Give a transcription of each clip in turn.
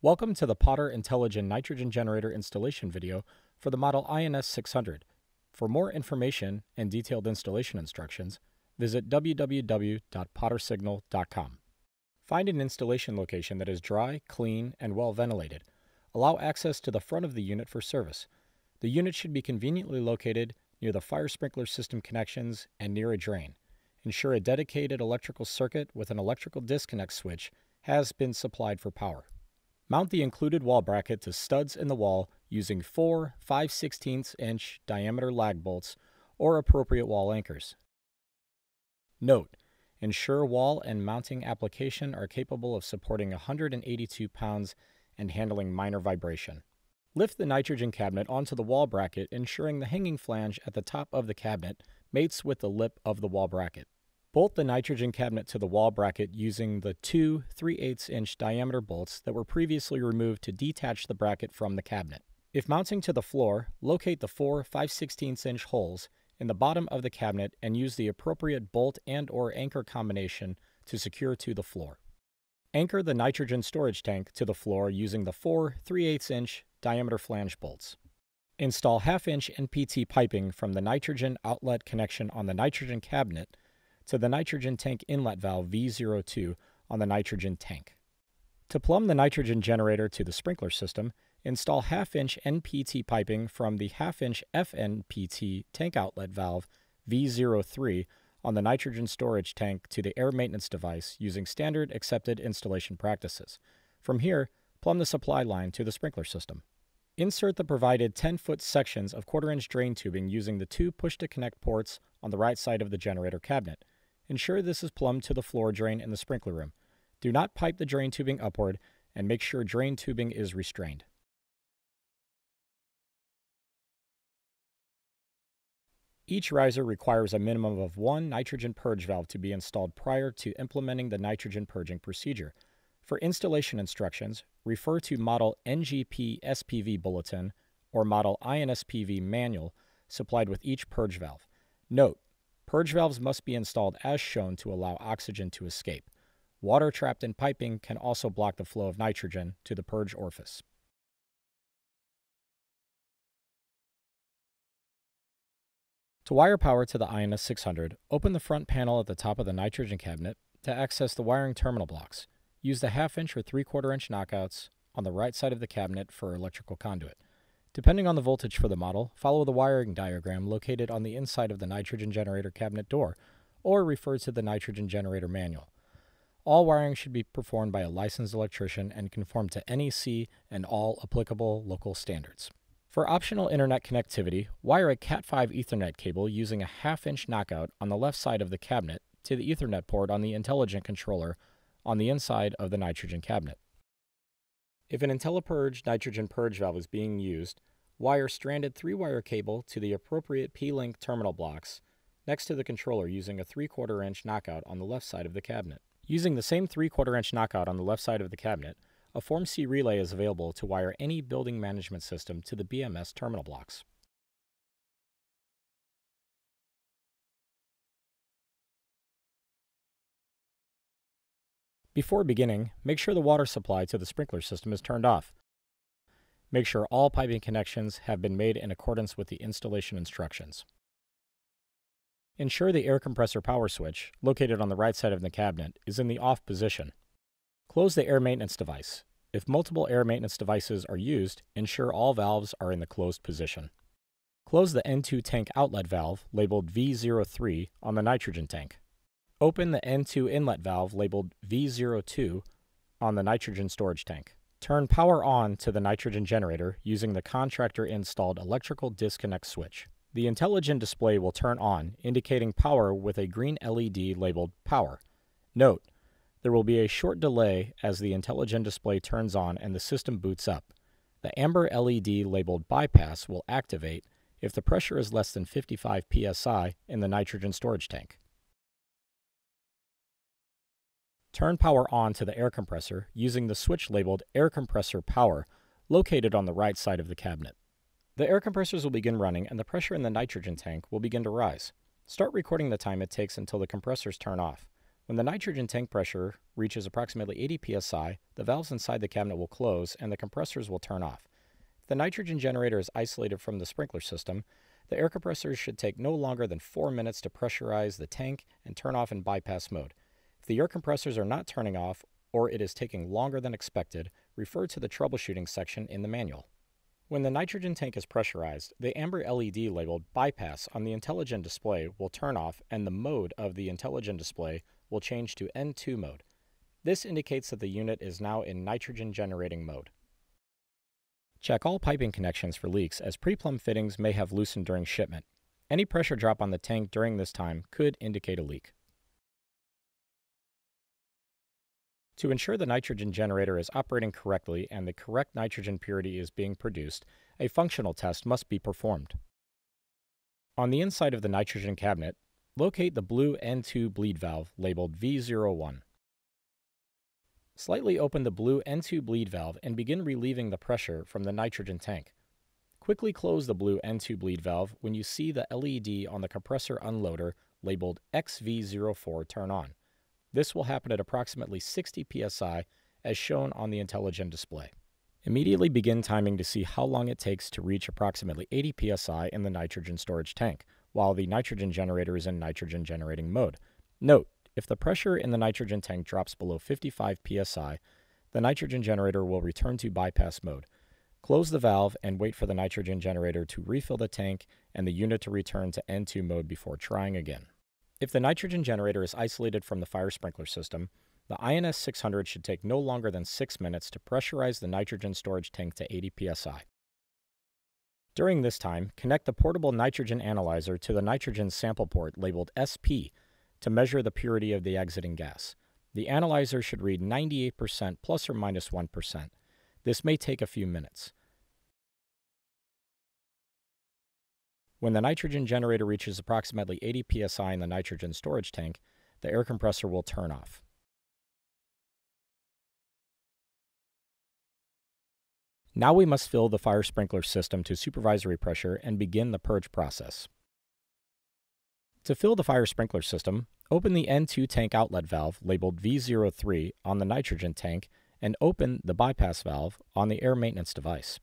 Welcome to the Potter Intelligent Nitrogen Generator installation video for the model INS 600. For more information and detailed installation instructions, visit www.pottersignal.com. Find an installation location that is dry, clean, and well ventilated. Allow access to the front of the unit for service. The unit should be conveniently located near the fire sprinkler system connections and near a drain. Ensure a dedicated electrical circuit with an electrical disconnect switch has been supplied for power. Mount the included wall bracket to studs in the wall using 4 5/16 inch diameter lag bolts or appropriate wall anchors. Note: ensure wall and mounting application are capable of supporting 182 pounds and handling minor vibration. Lift the nitrogen cabinet onto the wall bracket, ensuring the hanging flange at the top of the cabinet mates with the lip of the wall bracket. Bolt the nitrogen cabinet to the wall bracket using the 2 3/8 inch diameter bolts that were previously removed to detach the bracket from the cabinet. If mounting to the floor, locate the 4 5/16 inch holes in the bottom of the cabinet and use the appropriate bolt and or anchor combination to secure to the floor. Anchor the nitrogen storage tank to the floor using the 4 3/8 inch diameter flange bolts. Install 1/2 inch NPT piping from the nitrogen outlet connection on the nitrogen cabinet to the nitrogen tank inlet valve V02 on the nitrogen tank. To plumb the nitrogen generator to the sprinkler system, install 1/2 inch NPT piping from the 1/2 inch FNPT tank outlet valve V03 on the nitrogen storage tank to the air maintenance device using standard accepted installation practices. From here, plumb the supply line to the sprinkler system. Insert the provided 10-foot sections of 1/4 inch drain tubing using the 2 push-to-connect ports on the right side of the generator cabinet. Ensure this is plumbed to the floor drain in the sprinkler room. Do not pipe the drain tubing upward, and make sure drain tubing is restrained. Each riser requires a minimum of 1 nitrogen purge valve to be installed prior to implementing the nitrogen purging procedure. For installation instructions, refer to Model NGP SPV Bulletin or Model INSPV Manual supplied with each purge valve. Note: purge valves must be installed as shown to allow oxygen to escape. Water trapped in piping can also block the flow of nitrogen to the purge orifice. To wire power to the INS 600, open the front panel at the top of the nitrogen cabinet to access the wiring terminal blocks. Use the 1/2 inch or 3/4 inch knockouts on the right side of the cabinet for electrical conduit. Depending on the voltage for the model, follow the wiring diagram located on the inside of the nitrogen generator cabinet door, or refer to the nitrogen generator manual. All wiring should be performed by a licensed electrician and conform to NEC and all applicable local standards. For optional internet connectivity, wire a Cat5 Ethernet cable using a 1/2 inch knockout on the left side of the cabinet to the Ethernet port on the IntelliGen Controller on the inside of the nitrogen cabinet. If an IntelliPurge nitrogen purge valve is being used, wire stranded 3-wire cable to the appropriate P-link terminal blocks next to the controller using a 3/4 inch knockout on the left side of the cabinet. Using the same 3/4 inch knockout on the left side of the cabinet, a Form C relay is available to wire any building management system to the BMS terminal blocks. Before beginning, make sure the water supply to the sprinkler system is turned off. Make sure all piping connections have been made in accordance with the installation instructions. Ensure the air compressor power switch, located on the right side of the cabinet, is in the off position. Close the air maintenance device. If multiple air maintenance devices are used, ensure all valves are in the closed position. Close the N2 tank outlet valve, labeled V03, on the nitrogen tank. Open the N2 inlet valve labeled V02 on the nitrogen storage tank. Turn power on to the nitrogen generator using the contractor installed electrical disconnect switch. The IntelliGen display will turn on, indicating power with a green LED labeled power. Note: there will be a short delay as the IntelliGen display turns on and the system boots up. The amber LED labeled bypass will activate if the pressure is less than 55 psi in the nitrogen storage tank. Turn power on to the air compressor using the switch labeled Air Compressor Power, located on the right side of the cabinet. The air compressors will begin running and the pressure in the nitrogen tank will begin to rise. Start recording the time it takes until the compressors turn off. When the nitrogen tank pressure reaches approximately 80 psi, the valves inside the cabinet will close and the compressors will turn off. If the nitrogen generator is isolated from the sprinkler system, the air compressors should take no longer than 4 minutes to pressurize the tank and turn off in bypass mode. If the air compressors are not turning off or it is taking longer than expected, refer to the troubleshooting section in the manual. When the nitrogen tank is pressurized, the amber LED labeled Bypass on the IntelliGen display will turn off and the mode of the IntelliGen display will change to N2 mode. This indicates that the unit is now in nitrogen generating mode. Check all piping connections for leaks as pre-plumb fittings may have loosened during shipment. Any pressure drop on the tank during this time could indicate a leak. To ensure the nitrogen generator is operating correctly and the correct nitrogen purity is being produced, a functional test must be performed. On the inside of the nitrogen cabinet, locate the blue N2 bleed valve labeled V01. Slightly open the blue N2 bleed valve and begin relieving the pressure from the nitrogen tank. Quickly close the blue N2 bleed valve when you see the LED on the compressor unloader labeled XV04 turn on. This will happen at approximately 60 psi as shown on the IntelliGen display. Immediately begin timing to see how long it takes to reach approximately 80 psi in the nitrogen storage tank, while the nitrogen generator is in nitrogen generating mode. Note, if the pressure in the nitrogen tank drops below 55 psi, the nitrogen generator will return to bypass mode. Close the valve and wait for the nitrogen generator to refill the tank and the unit to return to N2 mode before trying again. If the nitrogen generator is isolated from the fire sprinkler system, the INS 600 should take no longer than 6 minutes to pressurize the nitrogen storage tank to 80 psi. During this time, connect the portable nitrogen analyzer to the nitrogen sample port labeled SP to measure the purity of the exiting gas. The analyzer should read 98% plus or minus 1%. This may take a few minutes. When the nitrogen generator reaches approximately 80 psi in the nitrogen storage tank, the air compressor will turn off. Now we must fill the fire sprinkler system to supervisory pressure and begin the purge process. To fill the fire sprinkler system, open the N2 tank outlet valve labeled V03 on the nitrogen tank and open the bypass valve on the air maintenance device.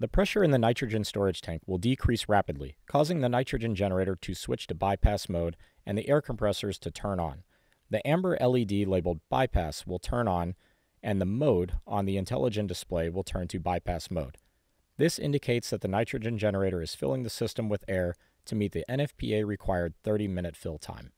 The pressure in the nitrogen storage tank will decrease rapidly, causing the nitrogen generator to switch to bypass mode and the air compressors to turn on. The amber LED labeled bypass will turn on and the mode on the IntelliGen display will turn to bypass mode. This indicates that the nitrogen generator is filling the system with air to meet the NFPA required 30-minute fill time.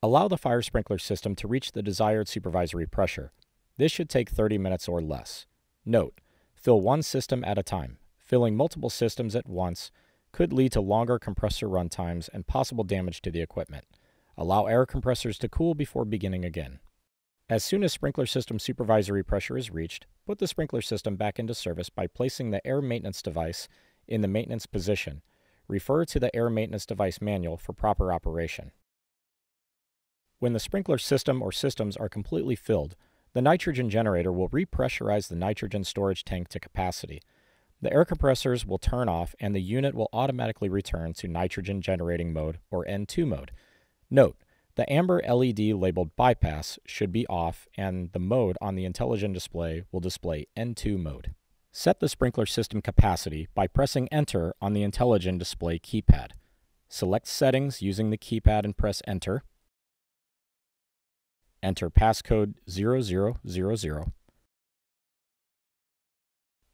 Allow the fire sprinkler system to reach the desired supervisory pressure. This should take 30 minutes or less. Note, fill one system at a time. Filling multiple systems at once could lead to longer compressor run times and possible damage to the equipment. Allow air compressors to cool before beginning again. As soon as sprinkler system supervisory pressure is reached, put the sprinkler system back into service by placing the air maintenance device in the maintenance position. Refer to the air maintenance device manual for proper operation. When the sprinkler system or systems are completely filled, the nitrogen generator will repressurize the nitrogen storage tank to capacity. The air compressors will turn off and the unit will automatically return to nitrogen generating mode or N2 mode. Note, the amber LED labeled bypass should be off and the mode on the IntelliGen display will display N2 mode. Set the sprinkler system capacity by pressing Enter on the IntelliGen display keypad. Select Settings using the keypad and press Enter. Enter passcode 0000.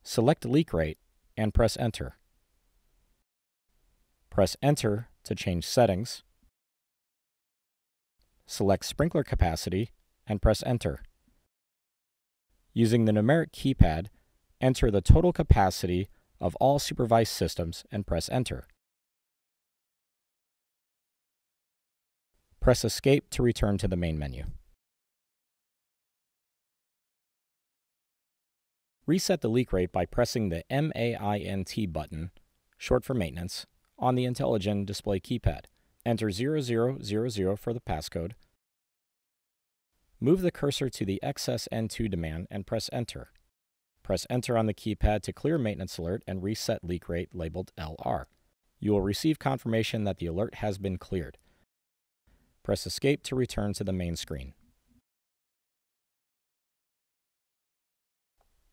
Select Leak Rate and press Enter. Press Enter to change settings. Select Sprinkler Capacity and press Enter. Using the numeric keypad, enter the total capacity of all supervised systems and press Enter. Press Escape to return to the main menu. Reset the leak rate by pressing the MAINT button, short for maintenance, on the IntelliGen display keypad. Enter 0000 for the passcode. Move the cursor to the XSN2 demand and press Enter. Press Enter on the keypad to clear maintenance alert and reset leak rate labeled LR. You will receive confirmation that the alert has been cleared. Press Escape to return to the main screen.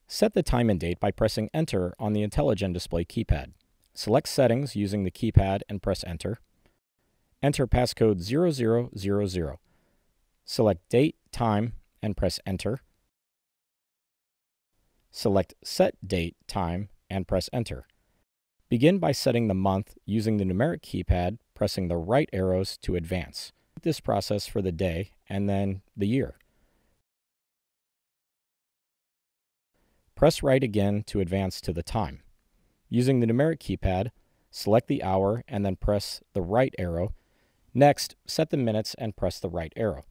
Set the time and date by pressing Enter on the IntelliGen display keypad. Select Settings using the keypad and press Enter. Enter passcode 0000. Select Date, Time, and press Enter. Select Set Date, Time, and press Enter. Begin by setting the month using the numeric keypad, pressing the right arrows to advance. This process for the day and then the year. Press right again to advance to the time. Using the numeric keypad, select the hour and then press the right arrow. Next, set the minutes and press the right arrow.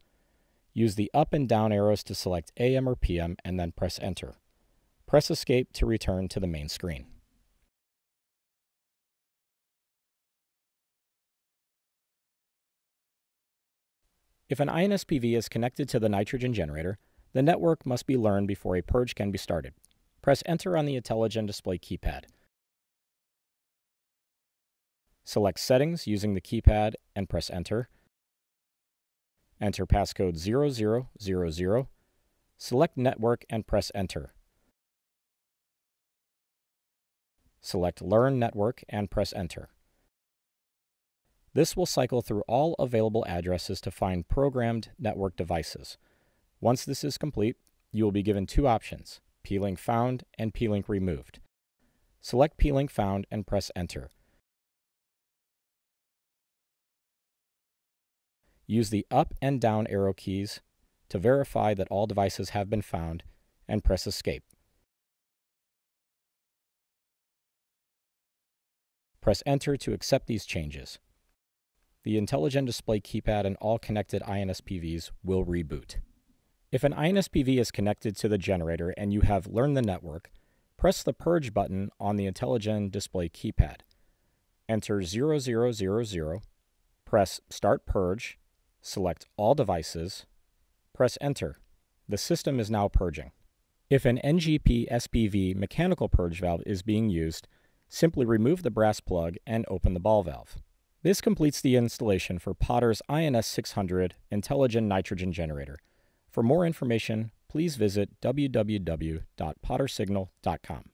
Use the up and down arrows to select AM or PM and then press Enter. Press Escape to return to the main screen. If an INSPV is connected to the nitrogen generator, the network must be learned before a purge can be started. Press Enter on the IntelliGen display keypad. Select Settings using the keypad and press Enter. Enter passcode 0000. Select Network and press Enter. Select Learn Network and press Enter. This will cycle through all available addresses to find programmed network devices. Once this is complete, you will be given two options, P-link found and P-link removed. Select P-link found and press Enter. Use the up and down arrow keys to verify that all devices have been found and press Escape. Press Enter to accept these changes. The IntelliGen display keypad and all connected INSPVs will reboot. If an INSPV is connected to the generator and you have learned the network, press the Purge button on the IntelliGen display keypad. Enter 0000, press Start Purge, select All Devices, press Enter. The system is now purging. If an NGP SPV mechanical purge valve is being used, simply remove the brass plug and open the ball valve. This completes the installation for Potter's INS 600 IntelliGen Nitrogen Generator. For more information, please visit www.pottersignal.com.